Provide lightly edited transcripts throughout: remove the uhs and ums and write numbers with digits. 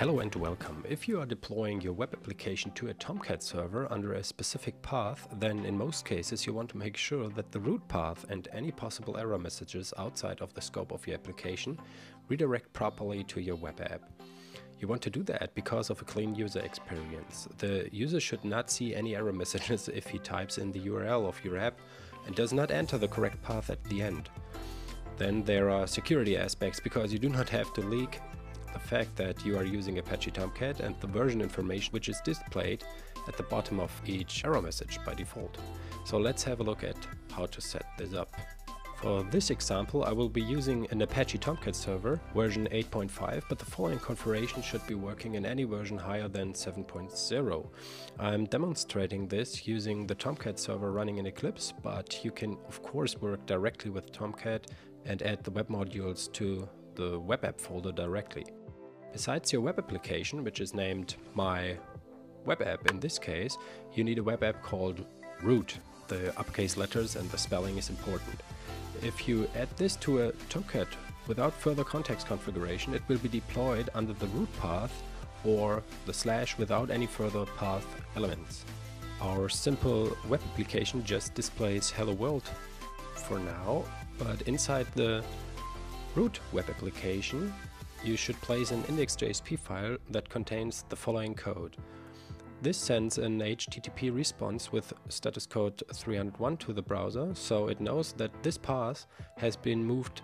Hello and welcome. If you are deploying your web application to a Tomcat server under a specific path, then in most cases you want to make sure that the root path and any possible error messages outside of the scope of your application redirect properly to your web app. You want to do that because of a clean user experience. The user should not see any error messages if he types in the URL of your app and does not enter the correct path at the end. Then there are security aspects because you do not have to leak the fact that you are using Apache Tomcat and the version information which is displayed at the bottom of each error message by default. So let's have a look at how to set this up. For this example, I will be using an Apache Tomcat server, version 8.5, but the following configuration should be working in any version higher than 7.0. I'm demonstrating this using the Tomcat server running in Eclipse, but you can of course work directly with Tomcat and add the web modules to the web app folder directly. Besides your web application, which is named My Web App in this case, you need a web app called root. The uppercase letters and the spelling is important. If you add this to a Tomcat without further context configuration, it will be deployed under the root path or the / without any further path elements. Our simple web application just displays Hello World for now, but inside the root web application, you should place an index.jsp file that contains the following code. This sends an HTTP response with status code 301 to the browser, so it knows that this path has been moved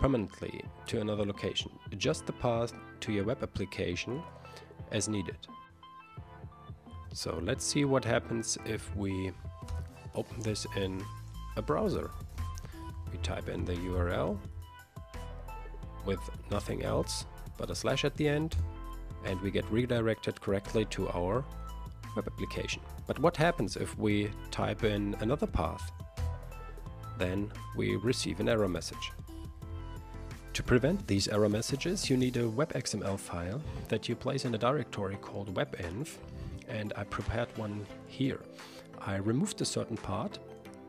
permanently to another location. Adjust the path to your web application as needed. So let's see what happens if we open this in a browser. We type in the URL with nothing else but a / at the end, and we get redirected correctly to our web application. But what happens if we type in another path? Then we receive an error message. To prevent these error messages, you need a web.xml file that you place in a directory called web.inf, and I prepared one here. I removed a certain part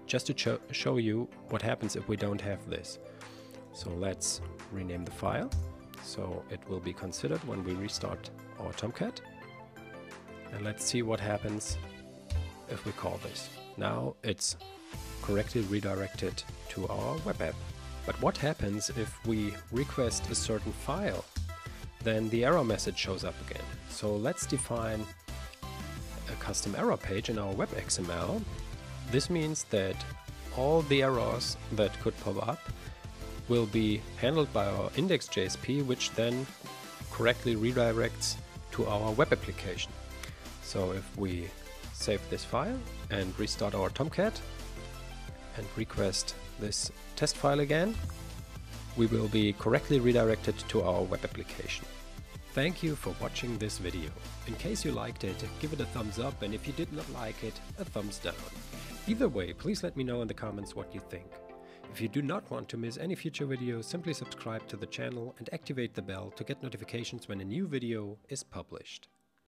just to show you what happens if we don't have this. So let's rename the file, so it will be considered when we restart our Tomcat. And let's see what happens if we call this. Now it's correctly redirected to our web app. But what happens if we request a certain file? Then the error message shows up again. So let's define a custom error page in our web.xml. This means that all the errors that could pop up will be handled by our index.jsp, which then correctly redirects to our web application. So if we save this file and restart our Tomcat and request this test file again, we will be correctly redirected to our web application. Thank you for watching this video. In case you liked it, give it a thumbs up, and if you did not like it, a thumbs down. Either way, please let me know in the comments what you think. If you do not want to miss any future videos, simply subscribe to the channel and activate the bell to get notifications when a new video is published.